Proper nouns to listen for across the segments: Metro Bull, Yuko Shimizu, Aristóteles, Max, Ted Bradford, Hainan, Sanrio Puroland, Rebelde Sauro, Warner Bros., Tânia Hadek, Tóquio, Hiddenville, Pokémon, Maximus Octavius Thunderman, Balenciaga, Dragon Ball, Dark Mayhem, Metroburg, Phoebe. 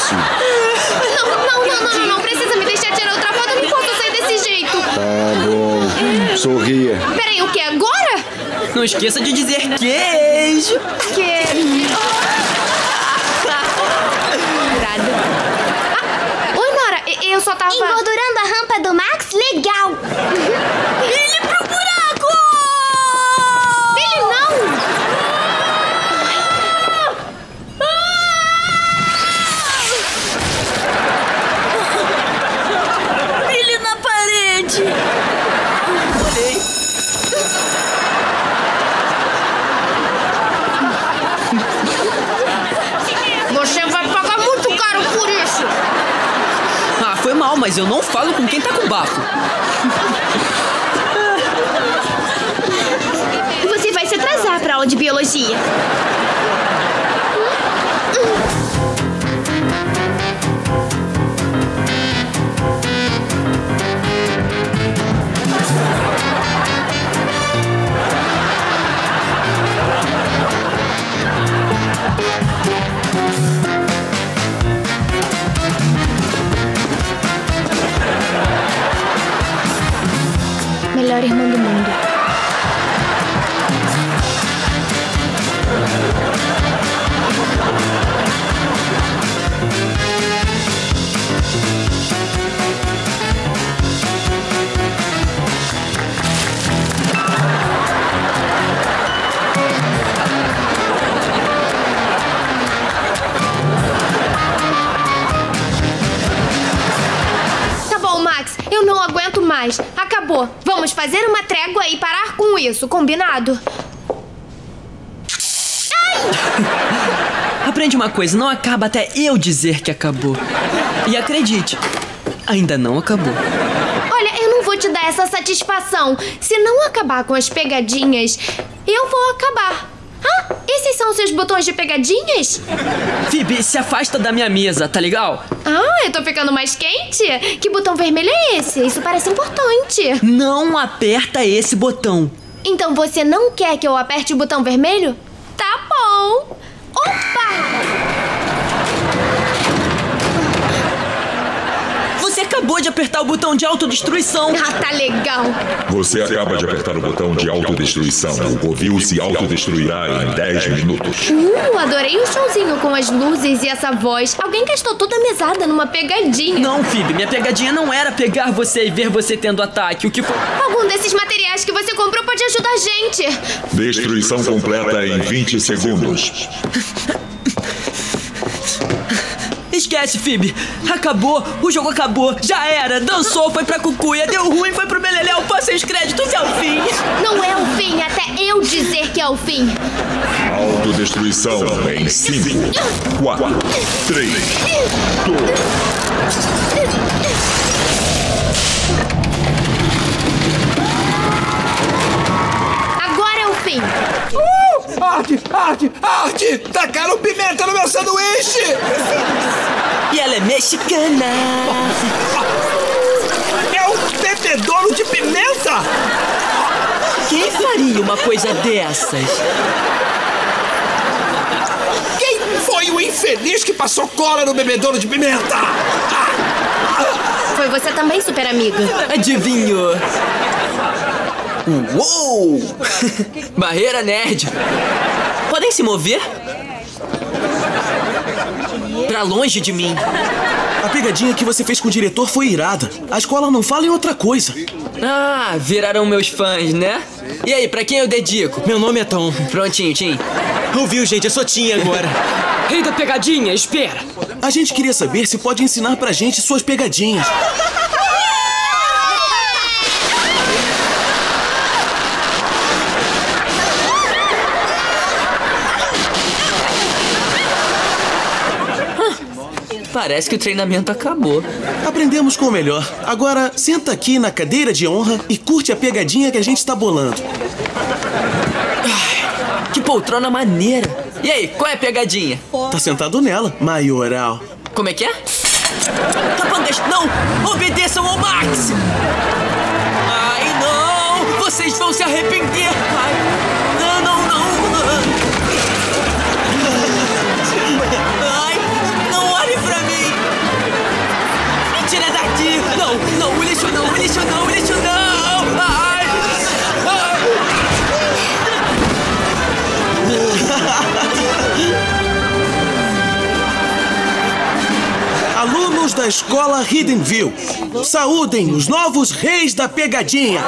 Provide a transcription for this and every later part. possível. Não, precisa me deixar tirar outra foto, eu não posso sair desse jeito. Tá bom, sorria. Peraí, o que, agora? Não esqueça de dizer queijo. Queijo. Ah, oi, Nora, eu só tava... Engordurando a rampa do Max? Legal. Ele pro buraco! Ele não! Mas eu não falo com quem tá com bafo. Você vai se atrasar pra aula de biologia. Melhor irmã do mundo. Tá bom, Max. Eu não aguento mais. Acabou. Vamos fazer uma trégua e parar com isso, combinado? Ai! Aprende uma coisa, não acaba até eu dizer que acabou. E acredite, ainda não acabou. Olha, eu não vou te dar essa satisfação. Se não acabar com as pegadinhas, eu vou acabar. Ah, esses são os seus botões de pegadinhas? Phoebe, se afasta da minha mesa, tá legal? Ah, eu tô ficando mais quente? Que botão vermelho é esse? Isso parece importante. Não aperta esse botão. Então você não quer que eu aperte o botão vermelho? Tá bom. Opa! Você acabou de apertar o botão de autodestruição. Ah, tá legal. Você acaba de apertar o botão de autodestruição. O Covil se autodestruirá em 10 minutos. Adorei o showzinho com as luzes e essa voz. Alguém gastou toda a mesada numa pegadinha. Não, Phoebe, minha pegadinha não era pegar você e ver você tendo ataque. O que foi? Algum desses materiais que você comprou pode ajudar a gente. Destruição completa em 20 segundos. Esquece, Phoebe. Acabou, o jogo acabou, já era, dançou, foi pra cucuia, deu ruim, foi pro beleléu, passei os créditos, é o fim. Não é o fim, até eu dizer que é o fim. Autodestruição em 5, 4, 3, 2... Arte! Tacaram pimenta no meu sanduíche! E ela é mexicana! É um bebedouro de pimenta? Quem faria uma coisa dessas? Quem foi o infeliz que passou cola no bebedouro de pimenta? Foi você também, super amiga. Adivinhou. Uou! Barreira nerd. Podem se mover? Pra longe de mim. A pegadinha que você fez com o diretor foi irada. A escola não fala em outra coisa. Ah, viraram meus fãs, né? E aí, pra quem eu dedico? Meu nome é Tom. Prontinho, Tim. Ouviu, gente? Eu sou Tim agora. Rei da pegadinha, espera. A gente queria saber se pode ensinar pra gente suas pegadinhas. Parece que o treinamento acabou. Aprendemos com o melhor. Agora, senta aqui na cadeira de honra e curte a pegadinha que a gente tá bolando. Ai, que poltrona maneira. E aí, qual é a pegadinha? Tá sentado nela, maioral. Como é que é? Capangas, não! Obedeçam ao Max! Ai, não! Vocês vão se arrepender! Ai, não! Ai, não olhe pra mim! da escola Hiddenville. Saúdem os novos reis da pegadinha.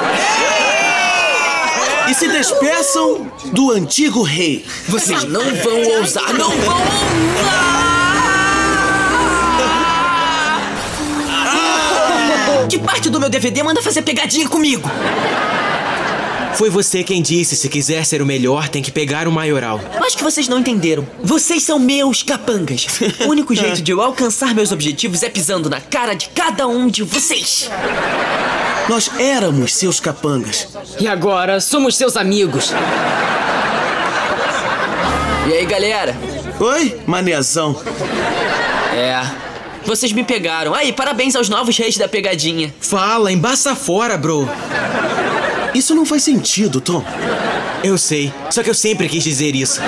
E se despeçam do antigo rei. Vocês não vão ousar, não vão ousar! Que parte do meu DVD manda fazer pegadinha comigo? Foi você quem disse, se quiser ser o melhor, tem que pegar o maioral. Acho que vocês não entenderam. Vocês são meus capangas. O único jeito de eu alcançar meus objetivos é pisando na cara de cada um de vocês. Nós éramos seus capangas. E agora somos seus amigos. E aí, galera? Oi, manezão. É... Vocês me pegaram. Aí, parabéns aos novos reis da pegadinha. Fala, embaça fora, bro. Isso não faz sentido, Tom. Eu sei, só que eu sempre quis dizer isso.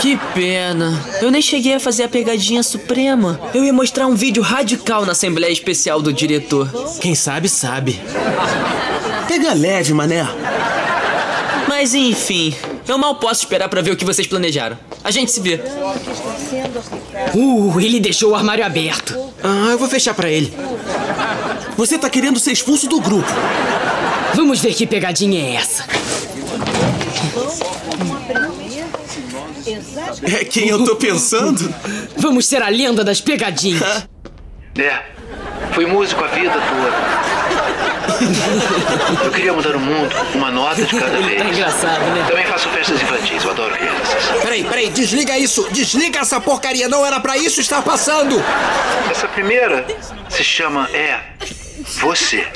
Que pena. Eu nem cheguei a fazer a pegadinha suprema. Eu ia mostrar um vídeo radical na Assembleia Especial do diretor. Quem sabe, sabe. Pega leve, mané. Mas enfim, eu mal posso esperar pra ver o que vocês planejaram. A gente se vê. Ele deixou o armário aberto. Eu vou fechar pra ele. Você tá querendo ser expulso do grupo. Vamos ver que pegadinha é essa. É quem eu tô pensando? Vamos ser a lenda das pegadinhas. Foi músico a vida toda. Eu queria mudar o mundo, uma nota de cada vez. Tá engraçado, né? Também faço festas infantis, eu adoro crianças. Peraí, desliga isso! Desliga essa porcaria! Não era pra isso estar passando! Essa primeira se chama Você.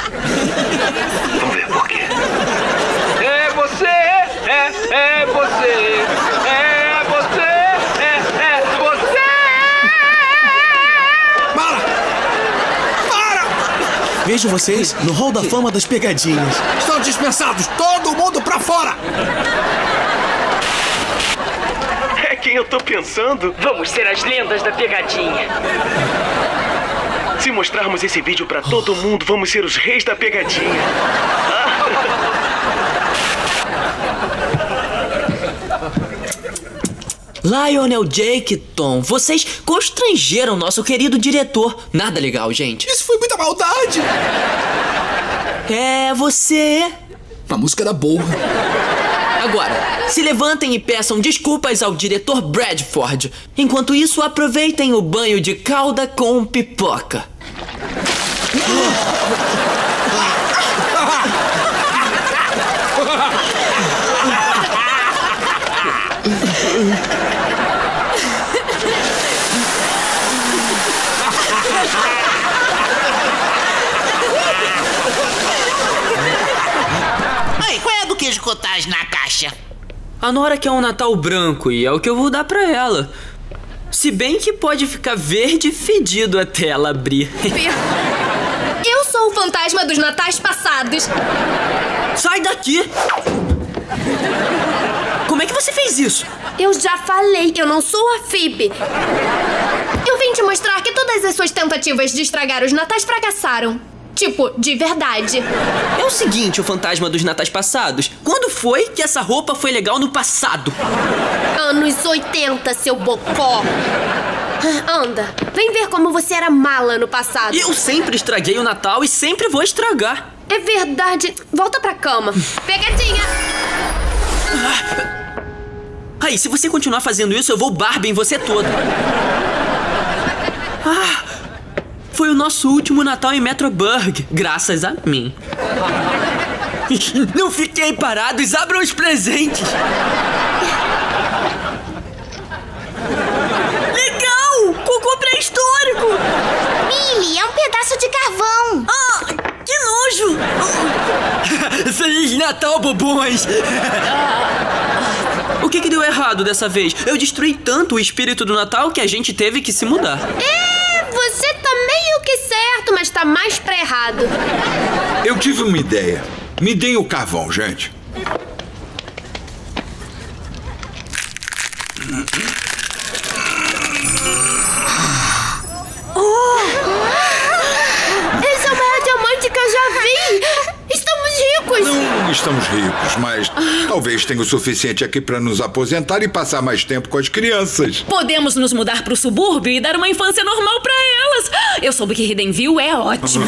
Vamos ver por quê. É você! É você! Vejo vocês no Hall da Fama das Pegadinhas. Estão dispensados! Todo mundo pra fora! É quem eu tô pensando? Vamos ser as lendas da pegadinha. Se mostrarmos esse vídeo pra todo mundo, vamos ser os reis da pegadinha. Lionel, Jake, Tom, vocês constrangeram nosso querido diretor. Nada legal, gente. Isso foi muita maldade. Você... A música era boa. Agora, se levantem e peçam desculpas ao diretor Bradford. Enquanto isso, aproveitem o banho de calda com pipoca. Mãe, qual é a do queijo cottage na caixa? A Nora quer um Natal branco e é o que eu vou dar pra ela. Se bem que pode ficar verde e fedido até ela abrir. Eu sou o fantasma dos natais passados. Sai daqui! Como é que você fez isso? Eu já falei, eu não sou a Phoebe. Eu vim te mostrar que todas as suas tentativas de estragar os natais fracassaram. Tipo, de verdade. É o seguinte, o fantasma dos natais passados. Quando foi que essa roupa foi legal no passado? Anos 80, seu bocó. Anda, vem ver como você era mala no passado. Eu sempre estraguei o Natal e sempre vou estragar. É verdade. Volta pra cama. Pegadinha! Aí, se você continuar fazendo isso, eu vou barba em você todo. Foi o nosso último Natal em Metroburg, graças a mim. Não fiquem parados, abram os presentes. Legal! Cocô pré-histórico! Billy, é um pedaço de carvão. Que nojo! Feliz Natal, bobões! O que deu errado dessa vez? Eu destruí tanto o espírito do Natal que a gente teve que se mudar. Você tá meio que certo, mas tá mais pra errado. Eu tive uma ideia. Me deem o carvão, gente. Esse é o maior diamante que eu já vi. Estamos ricos. Não estamos ricos, mas talvez tenha o suficiente aqui para nos aposentar e passar mais tempo com as crianças. Podemos nos mudar para o subúrbio e dar uma infância normal para elas. Eu soube que Hiddenville é ótimo.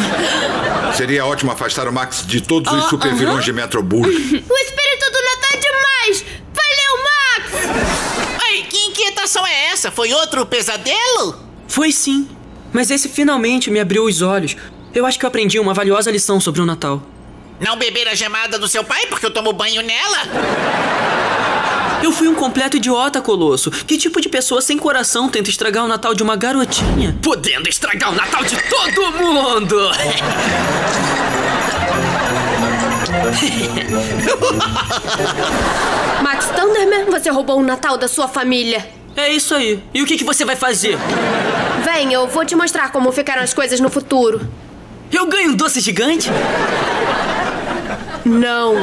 Seria ótimo afastar o Max de todos os supervilões de Metro Bull. O espírito do Natal é demais! Valeu, Max! Ai, que inquietação é essa? Foi outro pesadelo? Foi sim, mas esse finalmente me abriu os olhos. Eu acho que eu aprendi uma valiosa lição sobre o Natal. Não beber a gemada do seu pai porque eu tomo banho nela? Eu fui um completo idiota, Colosso. Que tipo de pessoa sem coração tenta estragar o Natal de uma garotinha? Podendo estragar o Natal de todo mundo! Max Thunderman, você roubou o Natal da sua família. É isso aí. E o que você vai fazer? Vem, eu vou te mostrar como ficaram as coisas no futuro. Eu ganho um doce gigante? Não.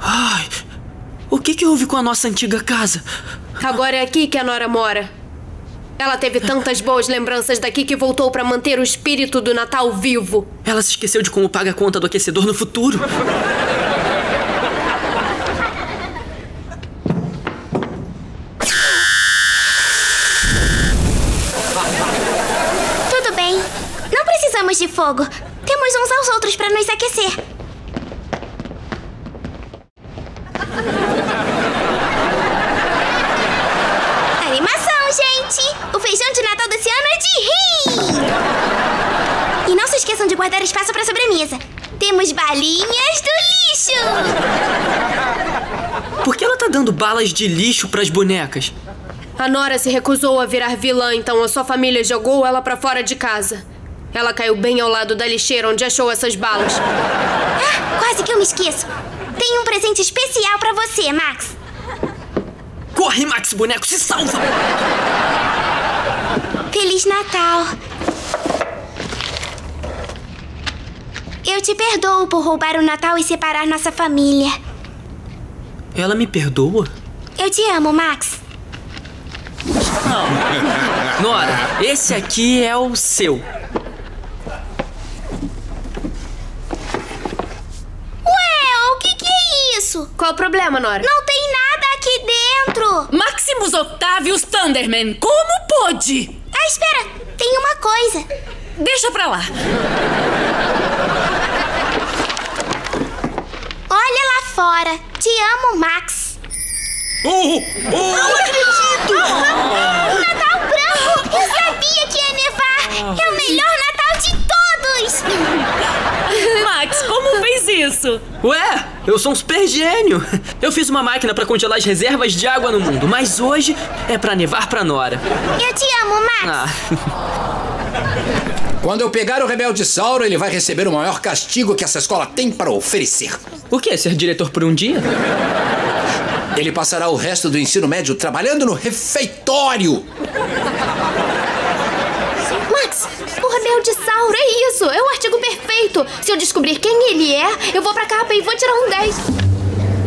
Ai, o que houve com a nossa antiga casa? Agora é aqui que a Nora mora. Ela teve tantas boas lembranças daqui que voltou pra manter o espírito do Natal vivo. Ela se esqueceu de como paga a conta do aquecedor no futuro. De fogo. Temos uns aos outros para nos aquecer. Animação, gente! O feijão de Natal desse ano é de rir! E não se esqueçam de guardar espaço para sobremesa. Temos balinhas do lixo! Por que ela tá dando balas de lixo para as bonecas? A Nora se recusou a virar vilã, então a sua família jogou ela para fora de casa. Ela caiu bem ao lado da lixeira onde achou essas balas. Ah, quase que eu me esqueço. Tem um presente especial pra você, Max. Corre, Max, boneco, se salva! Feliz Natal. Eu te perdoo por roubar o Natal e separar nossa família. Ela me perdoa? Eu te amo, Max. Não. Nora, esse aqui é o seu. Qual o problema, Nora? Não tem nada aqui dentro! Maximus Octavius Thunderman, como pôde? Ah, espera! Tem uma coisa! Deixa pra lá! Olha lá fora! Te amo, Max! Não acredito! O Natal branco! Eu sabia que ia nevar! É o melhor Natal de todos! Max, como fez isso? Ué? Eu sou um super gênio. Eu fiz uma máquina pra congelar as reservas de água no mundo, mas hoje é pra nevar pra Nora. Eu te amo, Max. Quando eu pegar o Rebelde Sauro, ele vai receber o maior castigo que essa escola tem pra oferecer. O quê? Ser diretor por um dia? Ele passará o resto do ensino médio trabalhando no refeitório. Max, o Rebelde Sauro é isso. É o artigo perfeito. Se eu descobrir quem ele é, eu vou pra capa e vou tirar um 10.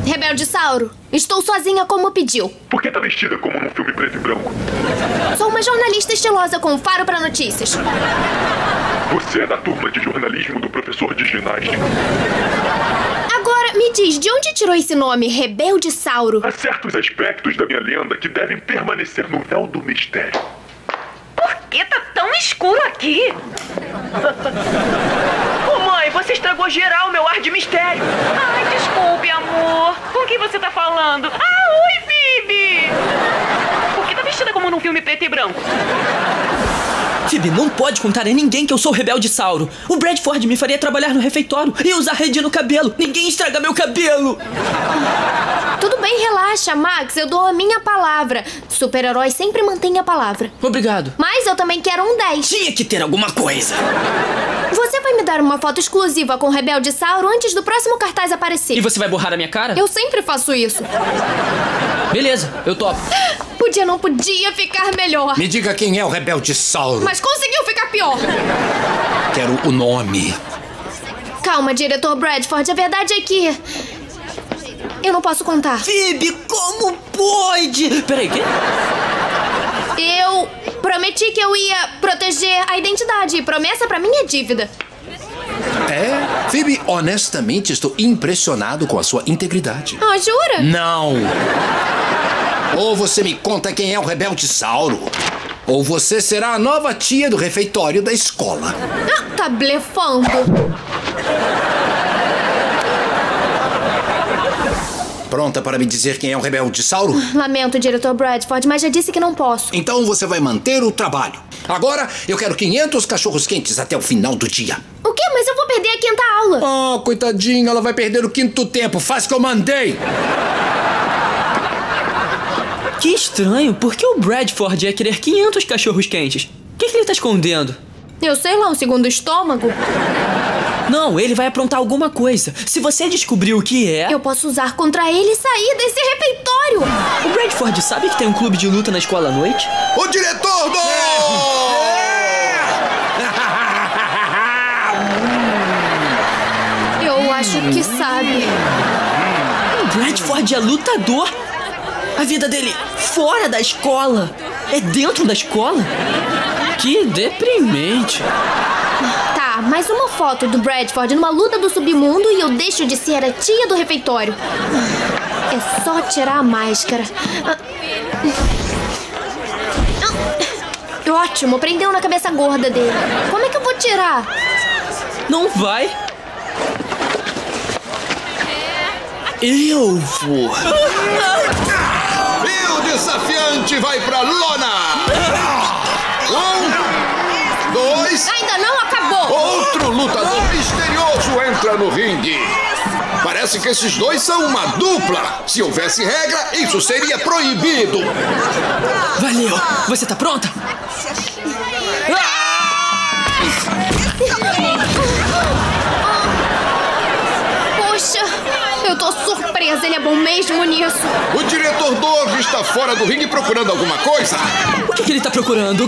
Rebelde Sauro, estou sozinha como pediu. Por que tá vestida como num filme preto e branco? Sou uma jornalista estilosa com um faro pra notícias. Você é da turma de jornalismo do professor de ginástica. Agora, me diz, de onde tirou esse nome, Rebelde Sauro? Há certos aspectos da minha lenda que devem permanecer no véu do mistério. Por que tá tão escuro aqui? Ô, mãe, você estragou geral meu ar de mistério. Ai, desculpe, amor. Com quem você tá falando? Ah, oi, Phoebe! Por que tá vestida como num filme preto e branco? Phoebe, não pode contar a ninguém que eu sou o Rebelde Sauro. O Bradford me faria trabalhar no refeitório e usar rede no cabelo. Ninguém estraga meu cabelo. Tudo bem, relaxa, Max. Eu dou a minha palavra. Super-heróis sempre mantêm a palavra. Obrigado. Mas eu também quero um 10. Tinha que ter alguma coisa. Você vai me dar uma foto exclusiva com o Rebelde Sauro antes do próximo cartaz aparecer. E você vai borrar a minha cara? Eu sempre faço isso. Beleza, eu topo. Podia, não podia ficar melhor. Me diga quem é o Rebelde Sauro. Mas conseguiu ficar pior. Quero o nome. Calma, diretor Bradford. A verdade é que... eu não posso contar. Phoebe, como pode? Peraí, quê? Eu prometi que eu ia proteger a identidade. Promessa pra mim é dívida. É? Phoebe, honestamente, estou impressionado com a sua integridade. Ah, jura? Não. Ou você me conta quem é o Rebelde Sauro, ou você será a nova tia do refeitório da escola. Ah, tá blefando. Pronta para me dizer quem é o Rebelde Sauro? Lamento, diretor Bradford, mas já disse que não posso. Então você vai manter o trabalho. Agora eu quero 500 cachorros quentes até o final do dia. O quê? Mas eu vou perder a quinta aula. Oh, coitadinha, ela vai perder o quinto tempo. Faz que eu mandei. Que estranho, por que o Bradford ia querer 500 cachorros quentes? O que ele tá escondendo? Eu sei lá, um segundo estômago. Não, ele vai aprontar alguma coisa. Se você descobrir o que é... eu posso usar contra ele e sair desse refeitório. O Bradford sabe que tem um clube de luta na escola à noite? O diretor do... Eu acho que sabe. O Bradford é lutador. A vida dele fora da escola é dentro da escola? Que deprimente. Tá, mas uma foto do Bradford numa luta do submundo e eu deixo de ser a tia do refeitório. É só tirar a máscara. Ótimo, prendeu na cabeça gorda dele. Como é que eu vou tirar? Não vai. Eu vou. E o desafiante vai pra lona. 1, 2... Ainda não acabou. Outro lutador misterioso entra no ringue. Parece que esses dois são uma dupla. Se houvesse regra, isso seria proibido. Valeu, você tá pronta? Eu tô surpresa, ele é bom mesmo nisso. O diretor Doug está fora do ringue procurando alguma coisa. O que ele tá procurando?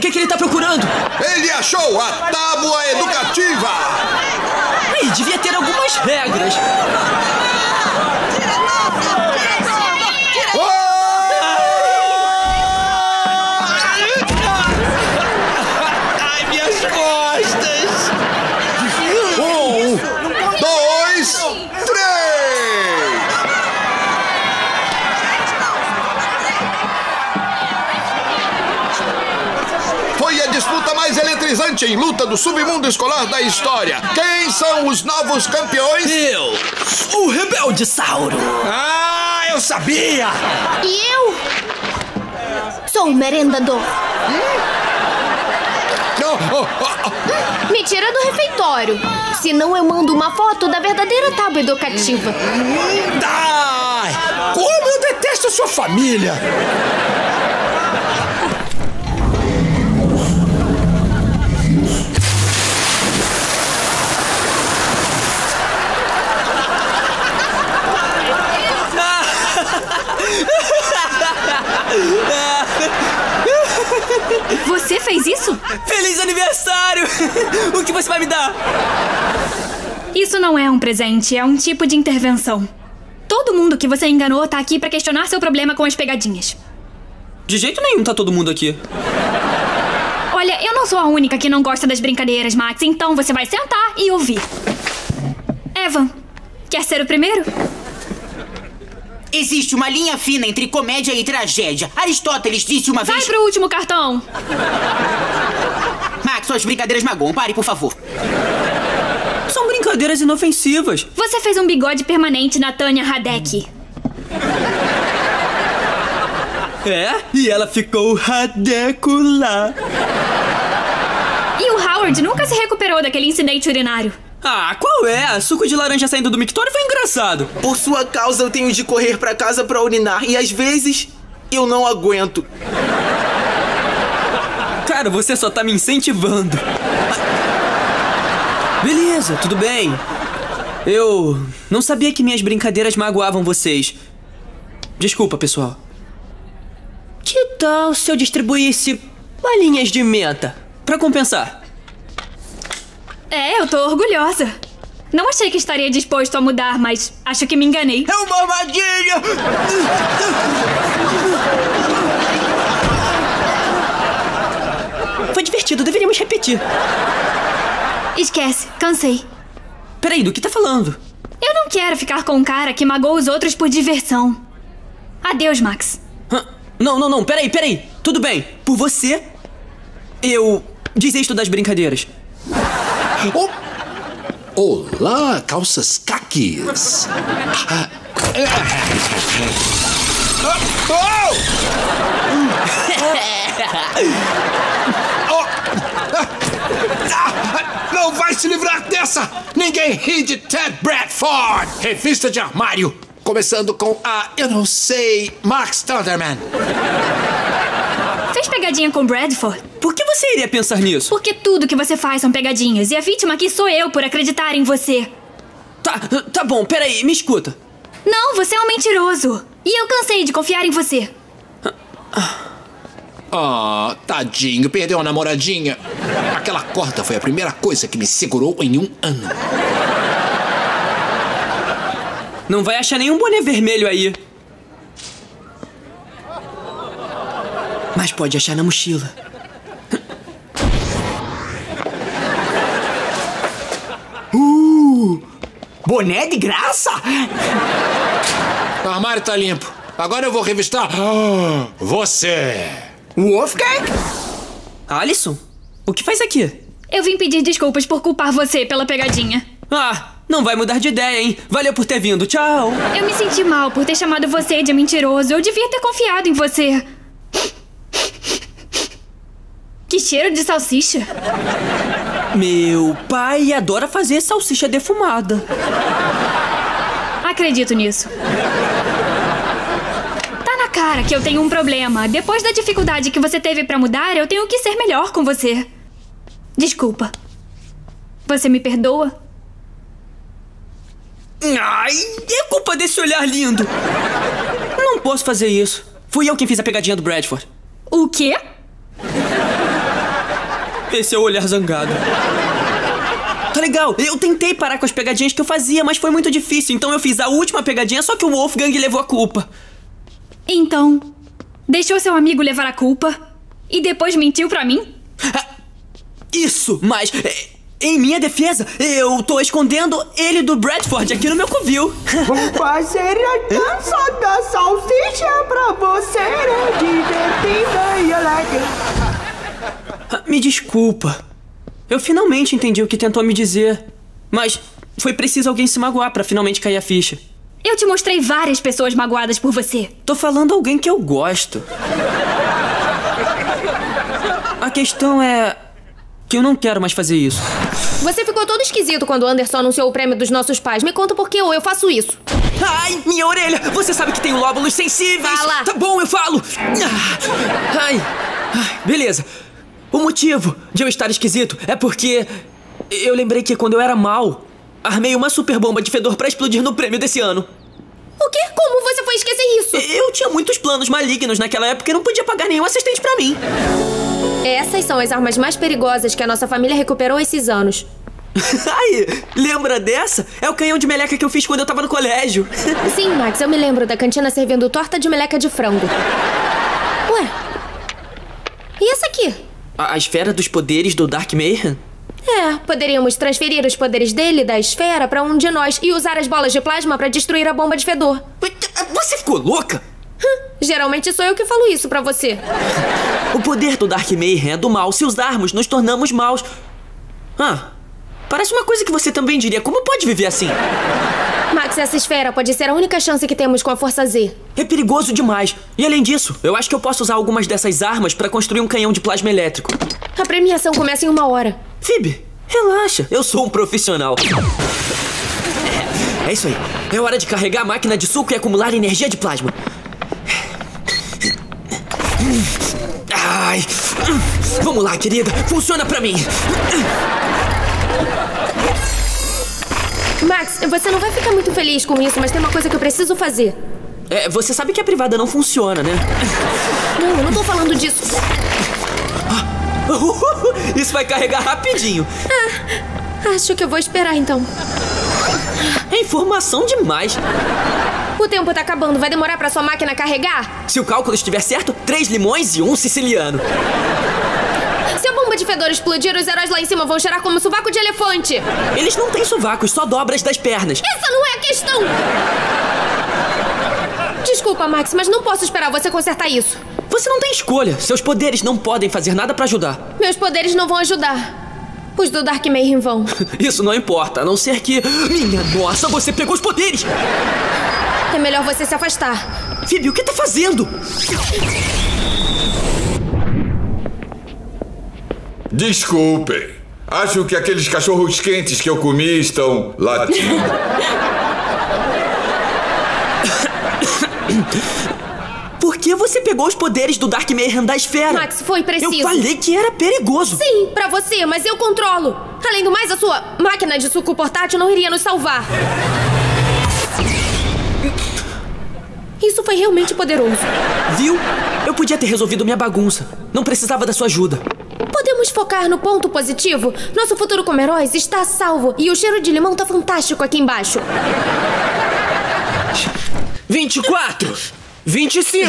Ele achou a tábua educativa. Aí, devia ter algumas regras. Ai, minhas costas. 1, 2, 3. Disputa mais eletrizante em luta do submundo escolar da história. Quem são os novos campeões? Eu, o Rebelde Sauro. Ah, eu sabia! E eu sou o merendador. Me tira do refeitório. Senão eu mando uma foto da verdadeira tábua educativa. Ai, como eu detesto sua família! Você fez isso? Feliz aniversário! O que você vai me dar? Isso não é um presente, é um tipo de intervenção. Todo mundo que você enganou tá aqui pra questionar seu problema com as pegadinhas. De jeito nenhum tá todo mundo aqui. Olha, eu não sou a única que não gosta das brincadeiras, Max. Então você vai sentar e ouvir. Evan, quer ser o primeiro? Existe uma linha fina entre comédia e tragédia. Aristóteles disse uma vez... Vai pro último cartão! Max, suas brincadeiras magoam. Pare, por favor. São brincadeiras inofensivas. Você fez um bigode permanente na Tânia Hadek. É? E ela ficou radecula. E o Howard nunca se recuperou daquele incidente urinário. Ah, qual é? Suco de laranja saindo do mictório foi engraçado. Por sua causa, eu tenho de correr pra casa pra urinar. E às vezes, eu não aguento. Cara, você só tá me incentivando. Beleza, tudo bem. Eu não sabia que minhas brincadeiras magoavam vocês. Desculpa, pessoal. Que tal se eu distribuísse balinhas de menta pra compensar? É, eu tô orgulhosa. Não achei que estaria disposto a mudar, mas acho que me enganei. É uma armadilha! Foi divertido, deveríamos repetir. Esquece, cansei. Peraí, do que tá falando? Eu não quero ficar com um cara que magoa os outros por diversão. Adeus, Max. Hã? Não, não, não, peraí. Tudo bem, por você, eu desisto das brincadeiras. Oh. Olá, calças caquis. Não vai se livrar dessa! Ninguém ri de Ted Bradford! Revista de armário, começando com a, eu não sei, Max Thunderman. Fez pegadinha com Bradford? Por que você iria pensar nisso? Porque tudo que você faz são pegadinhas, e a vítima aqui sou eu por acreditar em você. Tá bom, peraí, me escuta. Não, você é um mentiroso. E eu cansei de confiar em você. Ah, tadinho, perdeu a namoradinha. Aquela corda foi a primeira coisa que me segurou em um ano. Não vai achar nenhum boné vermelho aí. Mas pode achar na mochila. Boné de graça? O armário tá limpo. Agora eu vou revistar você. Wolfgang? Alison, o que faz aqui? Eu vim pedir desculpas por culpar você pela pegadinha. Ah, não vai mudar de ideia, hein? Valeu por ter vindo, tchau. Eu me senti mal por ter chamado você de mentiroso. Eu devia ter confiado em você. Que cheiro de salsicha. Meu pai adora fazer salsicha defumada. Acredito nisso. Cara, que eu tenho um problema. Depois da dificuldade que você teve pra mudar, eu tenho que ser melhor com você. Desculpa. Você me perdoa? Ai, é culpa desse olhar lindo. Não posso fazer isso. Fui eu quem fiz a pegadinha do Bradford. O quê? Esse é o olhar zangado. Tá legal, eu tentei parar com as pegadinhas que eu fazia, mas foi muito difícil. Então eu fiz a última pegadinha, só que o Wolfgang levou a culpa. Então, deixou seu amigo levar a culpa e depois mentiu pra mim? Isso, mas em minha defesa, eu tô escondendo ele do Bradford aqui no meu covil. Vou fazer a dança da salsicha pra você, é divertida e alegre. Me desculpa, eu finalmente entendi o que tentou me dizer, mas foi preciso alguém se magoar pra finalmente cair a ficha. Eu te mostrei várias pessoas magoadas por você. Tô falando alguém que eu gosto. A questão é que eu não quero mais fazer isso. Você ficou todo esquisito quando o Anderson anunciou o prêmio dos nossos pais. Me conta por que eu faço isso. Ai, minha orelha! Você sabe que tenho lóbulos sensíveis. Fala. Tá bom, eu falo. Ai, beleza. O motivo de eu estar esquisito é porque eu lembrei que quando eu era mal... armei uma super bomba de fedor pra explodir no prêmio desse ano. O quê? Como você foi esquecer isso? Eu tinha muitos planos malignos naquela época e não podia pagar nenhum assistente pra mim. Essas são as armas mais perigosas que a nossa família recuperou esses anos. Ai, lembra dessa? É o canhão de meleca que eu fiz quando eu tava no colégio. Sim, Max, eu me lembro da cantina servindo torta de meleca de frango. Ué, e essa aqui? A esfera dos poderes do Dark Mayhem? É, poderíamos transferir os poderes dele da esfera pra um de nós e usar as bolas de plasma pra destruir a bomba de fedor. Você ficou louca? Geralmente sou eu que falo isso pra você. O poder do Dark Mayhem é do mal. Se usarmos, nos tornamos maus. Ah, parece uma coisa que você também diria. Como pode viver assim? Max, essa esfera pode ser a única chance que temos com a Força Z. É perigoso demais. E além disso, eu acho que eu posso usar algumas dessas armas pra construir um canhão de plasma elétrico. A premiação começa em 1 hora. Phoebe, relaxa. Eu sou um profissional. É isso aí. É hora de carregar a máquina de suco e acumular energia de plasma. Ai. Vamos lá, querida. Funciona pra mim. Max, você não vai ficar muito feliz com isso, mas tem uma coisa que eu preciso fazer. É, você sabe que a privada não funciona, né? Não, eu não tô falando disso. Isso vai carregar rapidinho. Acho que eu vou esperar, então. É informação demais. O tempo tá acabando. Vai demorar pra sua máquina carregar? Se o cálculo estiver certo, 3 limões e 1 siciliano. Se a bomba de fedor explodir, os heróis lá em cima vão cheirar como sovaco de elefante. Eles não têm sovacos, só dobras das pernas. Essa não é a questão! Desculpa, Max, mas não posso esperar você consertar isso. Você não tem escolha. Seus poderes não podem fazer nada pra ajudar. Meus poderes não vão ajudar. Os do Dark Mayhem vão. Isso não importa, a não ser que... Minha nossa, você pegou os poderes! É melhor você se afastar. Phoebe, o que tá fazendo? Desculpem. Acho que aqueles cachorros quentes que eu comi estão latindo. Por que você pegou os poderes do Dark Mayhem da esfera? Max, foi preciso. Eu falei que era perigoso. Sim, pra você, mas eu controlo. Além do mais, a sua máquina de suco portátil não iria nos salvar. Isso foi realmente poderoso. Viu? Eu podia ter resolvido minha bagunça. Não precisava da sua ajuda. Podemos focar no ponto positivo? Nosso futuro como heróis está salvo e o cheiro de limão tá fantástico aqui embaixo. 24! 25!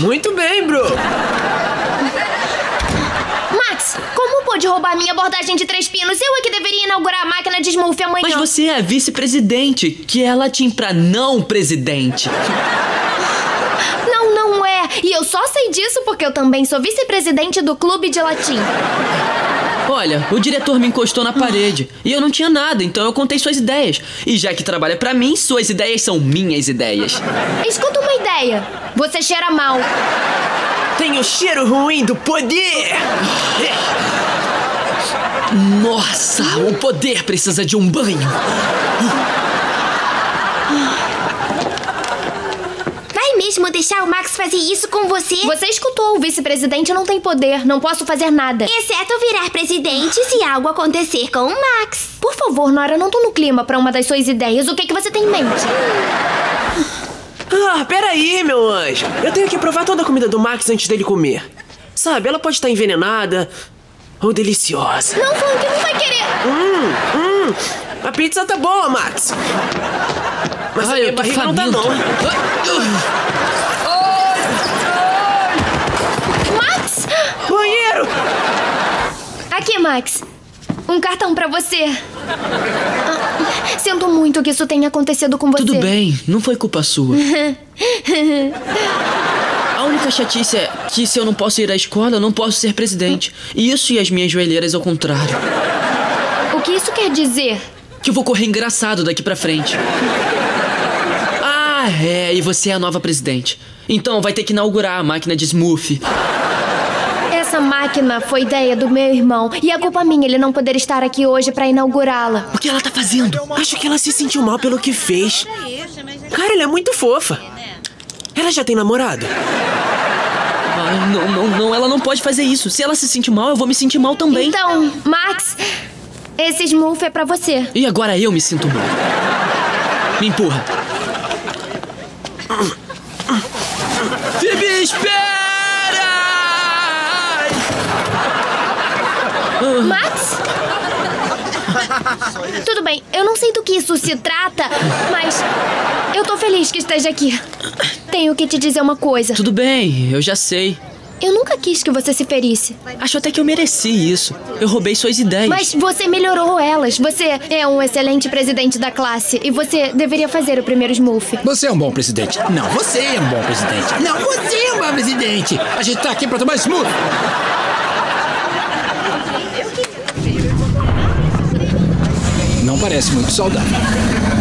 Muito bem, bro! Max, como pôde roubar minha abordagem de 3 pinos? Eu é que deveria inaugurar a máquina de Smurf amanhã. Mas você é a vice-presidente, que é latim pra não-presidente. Não, não é. E eu só sei disso porque eu também sou vice-presidente do clube de latim. Olha, o diretor me encostou na parede e eu não tinha nada, então eu contei suas ideias. E já que trabalha pra mim, suas ideias são minhas ideias. Escuta uma ideia. Você cheira mal. Tem o cheiro ruim do poder! Nossa, o poder precisa de um banho. Vai mesmo deixar o Max fazer isso com você? Você escutou, o vice-presidente não tem poder, não posso fazer nada. Exceto virar presidente se algo acontecer com o Max. Por favor, Nora, não tô no clima pra uma das suas ideias. O que é que você tem em mente? Ah, peraí, meu anjo. Eu tenho que provar toda a comida do Max antes dele comer. Sabe, ela pode estar envenenada ou deliciosa. Não, Frank, não vai querer. A pizza tá boa, Max. Mas a minha barriga não tá não. Max! Banheiro! Aqui, Max. Um cartão pra você. Sinto muito que isso tenha acontecido com você. Tudo bem, não foi culpa sua. A única chatice é que se eu não posso ir à escola, eu não posso ser presidente. Isso e as minhas joelheiras ao contrário. O que isso quer dizer? Que eu vou correr engraçado daqui pra frente. Ah, é, e você é a nova presidente. Então vai ter que inaugurar a máquina de Smurf. Essa máquina foi ideia do meu irmão. E é culpa minha ele não poder estar aqui hoje pra inaugurá-la. O que ela tá fazendo? Acho que ela se sentiu mal pelo que fez. Cara, ela é muito fofa. Ela já tem namorado? Ah, não, não, não, ela não pode fazer isso. Se ela se sente mal, eu vou me sentir mal também. Então, Max, esse Smurf é pra você. E agora eu me sinto mal. Me empurra. Phoebe, espera! Max? Tudo bem, eu não sei do que isso se trata, mas eu tô feliz que esteja aqui. Tenho que te dizer uma coisa. Tudo bem, eu já sei. Eu nunca quis que você se ferisse. Acho até que eu mereci isso. Eu roubei suas ideias. Mas você melhorou elas. Você é um excelente presidente da classe. E você deveria fazer o primeiro Smurf. Você é um bom presidente. Não, você é um bom presidente. Não, você é um bom presidente. A gente tá aqui pra tomar Smurf. Não parece muito saudável.